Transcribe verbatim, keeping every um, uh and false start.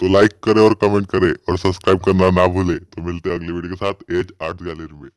तो लाइक करें और कमेंट करें और सब्सक्राइब करना ना भूलें। तो मिलते हैं अगली वीडियो के साथ एच आर्ट गैलरी में।